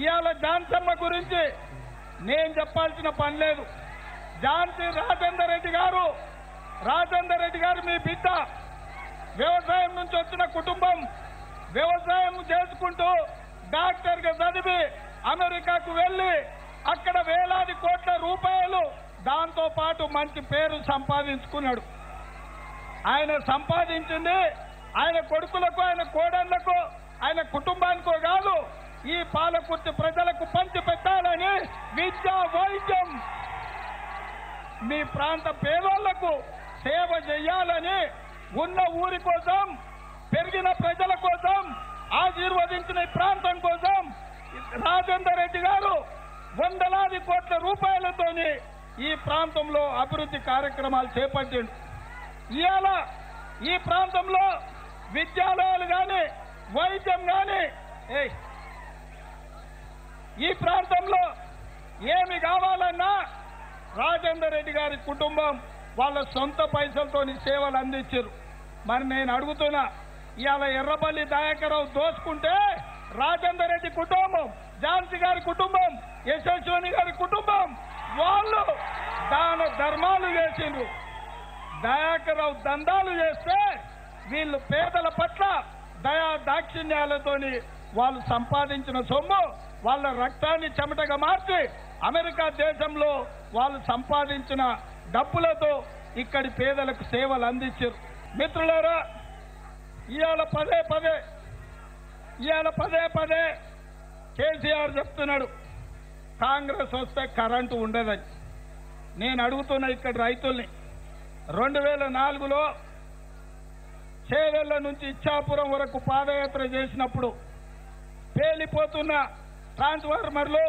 ఇయాల జాన్సమ్మ గురించి నేను చెప్పాల్సిన పని లేదు. జాన్సీ రాజేందర్ రెడ్డి గారు మీ బిడ్డ, వ్యవసాయం నుంచి వచ్చిన కుటుంబం, వ్యవసాయం చేసుకుంటూ డాక్టర్ గా చదివి అమెరికాకు వెళ్లి అక్కడ వేలాది కోట్ల రూపాయలు దాంతో పాటు మంచి పేరు సంపాదించుకున్నాడు. ఆయన సంపాదించింది ఆయన కొడుకులకు, ఆయన కోడళ్లకు, ఆయన కుటుంబానికో కాదు, ఈ పాలకుర్తి ప్రజలకు పంచి పెట్టాలని విద్య, వైద్యం, మీ ప్రాంత పేదోళ్లకు సేవ చేయాలని, ఉన్న ఊరి కోసం, పెరిగిన ప్రజల కోసం, ఆశీర్వదించిన ప్రాంతం కోసం రాజేందర్ రెడ్డి గారు వందలాది కోట్ల రూపాయలతోని ఈ ప్రాంతంలో అభివృద్ధి కార్యక్రమాలు చేపట్టిండు. ఇవాళ ఈ ప్రాంతంలో విద్యాలయాలు కానీ, వైద్యం కానీ, ఈ ప్రాంతంలో ఏమి కావాలన్నా రాజేందర్ రెడ్డి గారి కుటుంబం వాళ్ళ సొంత పైసలతోని సేవలు అందించారు. మరి నేను అడుగుతున్నా, ఇవాళ ఎర్రబల్లి దయాకర్ రావు దోచుకుంటే రాజేందర్ రెడ్డి కుటుంబం, జాన్సీ గారి కుటుంబం, యశస్విని గారి కుటుంబం వాళ్ళు దాన ధర్మాలు చేసిండ్రు. దయాకర్ రావు దందాలు చేస్తే వీళ్ళు పేదల పట్ల దయా దాక్షిణ్యాలతోని వాళ్ళు సంపాదించిన సొమ్ము వాళ్ళ రక్తాన్ని చెమటగా మార్చి అమెరికా దేశంలో వాళ్ళు సంపాదించిన డబ్బులతో ఇక్కడి పేదలకు సేవలు అందించారు. మిత్రులారా, ఇవాళ పదే పదే కేసీఆర్ చెప్తున్నాడు కాంగ్రెస్ వస్తే కరెంటు ఉండదని. నేను అడుగుతున్న ఇక్కడ రైతుల్ని, 2004లో చేవెళ్ల నుంచి ఇచ్చాపురం వరకు పాదయాత్ర చేసినప్పుడు పేలిపోతున్న ట్రాన్స్ఫార్మర్లు,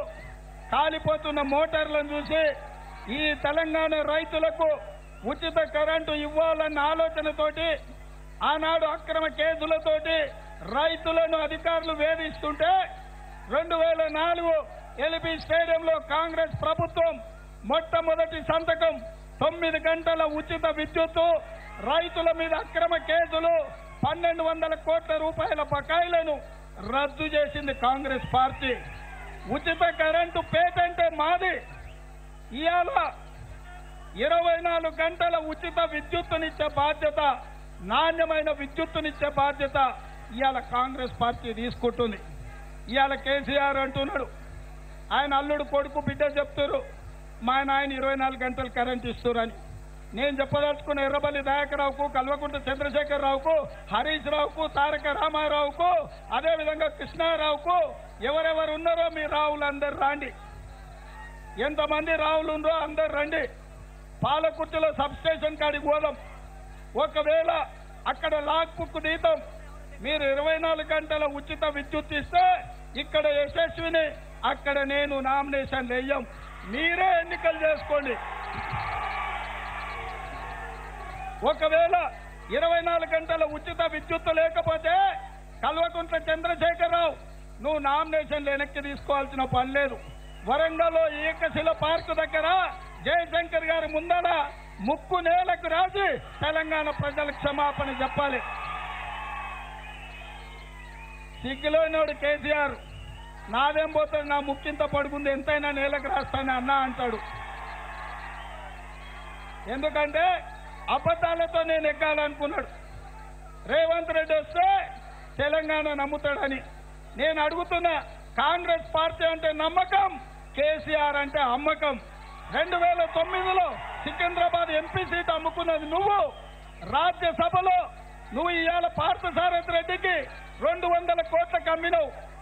కాలిపోతున్న మోటార్లను చూసి ఈ తెలంగాణ రైతులకు ఉచిత కరెంటు ఇవ్వాలన్న ఆలోచనతోటి ఆనాడు అక్రమ కేసులతోటి రైతులను అధికారులు వేధిస్తుంటే 2004 ఎల్బీ స్టేడియంలో కాంగ్రెస్ ప్రభుత్వం మొట్టమొదటి సంతకం 9 గంటల ఉచిత విద్యుత్తు, రైతుల మీద అక్రమ కేసులు, 1200 కోట్ల రూపాయల బకాయిలను రద్దు చేసింది కాంగ్రెస్ పార్టీ. ఉచిత కరెంటు పేటెంటే మాది. ఇవాళ 24 గంటల ఉచిత విద్యుత్తునిచ్చే బాధ్యత, నాణ్యమైన విద్యుత్తునిచ్చే బాధ్యత ఇవాళ కాంగ్రెస్ పార్టీ తీసుకుంటుంది. ఇవాళ కేసీఆర్ అంటున్నాడు, ఆయన అల్లుడు కొడుకు బిడ్డ చెప్తారు మా నాయన 24 గంటలు కరెంట్ ఇస్తారని. నేను చెప్పదలుచుకున్న ఎర్రబల్లి దయాకర్ రావుకు, కల్వకుంట్ల చంద్రశేఖర్ రావుకు, హరీష్ రావుకు, తారక రామారావుకు, అదేవిధంగా కృష్ణారావుకు ఎవరెవరు ఉన్నారో మీ రావులు అందరు రాండి. ఎంతమంది రావులు ఉన్నారో అందరు రండి. పాలకుర్తిలో సబ్స్టేషన్ కాడికి పోదాం. ఒకవేళ అక్కడ లాక్బుక్ నీతం మీరు 24 గంటల ఉచిత విద్యుత్ ఇస్తే ఇక్కడ యశస్విని, అక్కడ నేను నామినేషన్ వేయం. మీరే ఎన్నికలు చేసుకోండి. ఒకవేళ 24 గంటల ఉచిత విద్యుత్ లేకపోతే కల్వకుంట్ల చంద్రశేఖర్ రావు నువ్వు నామినేషన్ వెనక్కి తీసుకోవాల్సిన పని లేదు. వరంగల్లో ఏకశిల పార్కు దగ్గర జయశంకర్ గారి ముందర ముక్కు నేలకు రాసి తెలంగాణ ప్రజలకు క్షమాపణ చెప్పాలి. సిగ్గులోనోడు కేసీఆర్, నాదేం పోతాడు, నా ముక్కింత పడుకుంది, ఎంతైనా నేలకు రాస్తాను అన్నా అంటాడు. ఎందుకంటే అబద్ధాలతో నేను ఎక్కాలనుకున్నాడు. రేవంత్ రెడ్డి వస్తే తెలంగాణ నమ్ముతాడని. నేను అడుగుతున్నా, కాంగ్రెస్ పార్టీ అంటే నమ్మకం, కేసీఆర్ అంటే అమ్మకం. 2009లో సికింద్రాబాద్ ఎంపీ సీట్ అమ్ముకున్నది నువ్వు. రాజ్యసభలో నువ్వు ఇవాళ పార్థసారథి రెడ్డికి 200 కోట్ల కమ్మినవు.